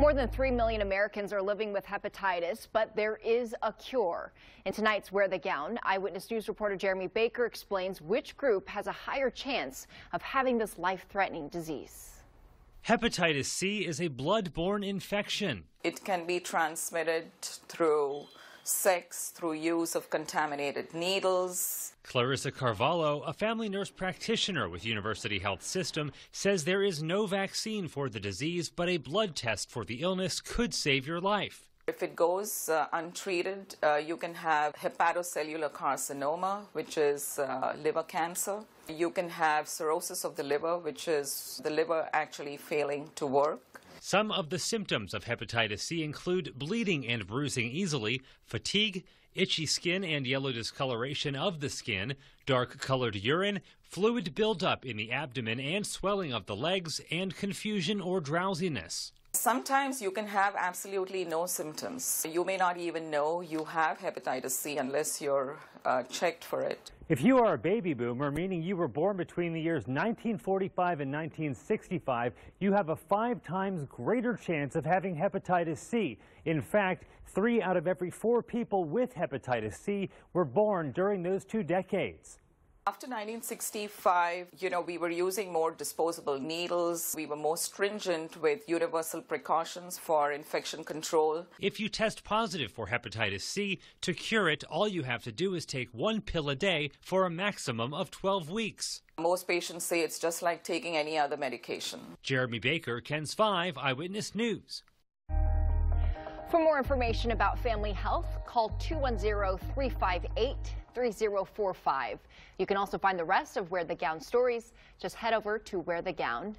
More than 3 million Americans are living with hepatitis, but there is a cure. In tonight's Wear the Gown, Eyewitness News reporter Jeremy Baker explains which group has a higher chance of having this life-threatening disease. Hepatitis C is a blood-borne infection. It can be transmitted through sex, through use of contaminated needles. Clarissa Carvalho, a family nurse practitioner with University Health System, says there is no vaccine for the disease, but a blood test for the illness could save your life. If it goes untreated, you can have hepatocellular carcinoma, which is liver cancer. You can have cirrhosis of the liver, which is the liver actually failing to work. Some of the symptoms of hepatitis C include bleeding and bruising easily, fatigue, itchy skin and yellow discoloration of the skin, dark-colored urine, fluid buildup in the abdomen and swelling of the legs, and confusion or drowsiness. Sometimes you can have absolutely no symptoms. You may not even know you have hepatitis C unless you're checked for it. If you are a baby boomer, meaning you were born between the years 1945 and 1965, you have a 5 times greater chance of having hepatitis C. In fact, 3 out of every 4 people with hepatitis C were born during those 2 decades. After 1965, we were using more disposable needles. We were more stringent with universal precautions for infection control. If you test positive for hepatitis C, to cure it, all you have to do is take 1 pill a day for a maximum of 12 weeks. Most patients say it's just like taking any other medication. Jeremy Baker, KENS 5, Eyewitness News. For more information about family health, call 210-358-3045. You can also find the rest of Wear the Gown stories. Just head over to wearthegown.com.